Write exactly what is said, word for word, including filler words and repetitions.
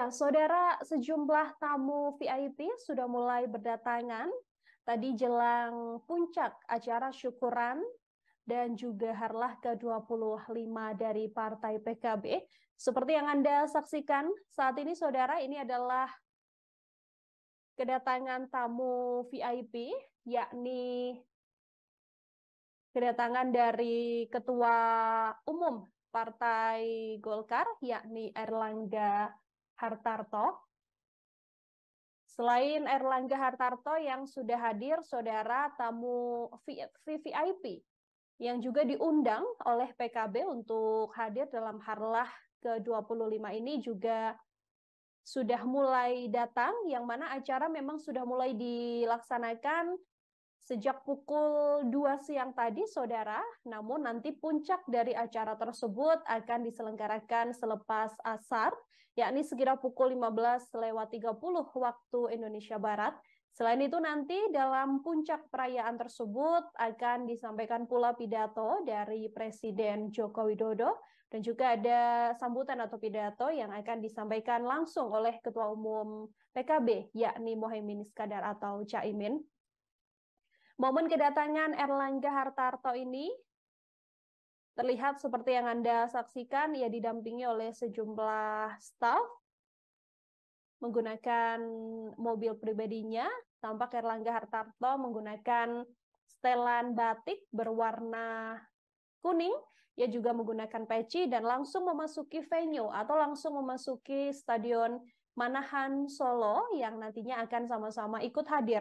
Ya, saudara, sejumlah tamu V I P sudah mulai berdatangan tadi jelang puncak acara syukuran dan juga Harlah ke dua puluh lima dari Partai P K B. Seperti yang Anda saksikan saat ini, saudara, ini adalah kedatangan tamu V I P, yakni kedatangan dari Ketua Umum Partai Golkar, yakni Airlangga Hartarto. Selain Airlangga Hartarto yang sudah hadir, saudara, tamu V V I P yang juga diundang oleh P K B untuk hadir dalam Harlah ke dua puluh lima ini juga sudah mulai datang, yang mana acara memang sudah mulai dilaksanakan sejak pukul dua siang tadi, saudara. Namun nanti puncak dari acara tersebut akan diselenggarakan selepas asar, yakni sekitar pukul lima belas tiga puluh waktu Indonesia Barat. Selain itu nanti dalam puncak perayaan tersebut akan disampaikan pula pidato dari Presiden Joko Widodo dan juga ada sambutan atau pidato yang akan disampaikan langsung oleh Ketua Umum P K B, yakni Mohaimin Iskandar atau Caimin. Momen kedatangan Airlangga Hartarto ini terlihat seperti yang Anda saksikan, ia didampingi oleh sejumlah staf menggunakan mobil pribadinya. Tampak Airlangga Hartarto menggunakan setelan batik berwarna kuning. Ia juga menggunakan peci dan langsung memasuki venue atau langsung memasuki Stadion Manahan Solo yang nantinya akan sama-sama ikut hadir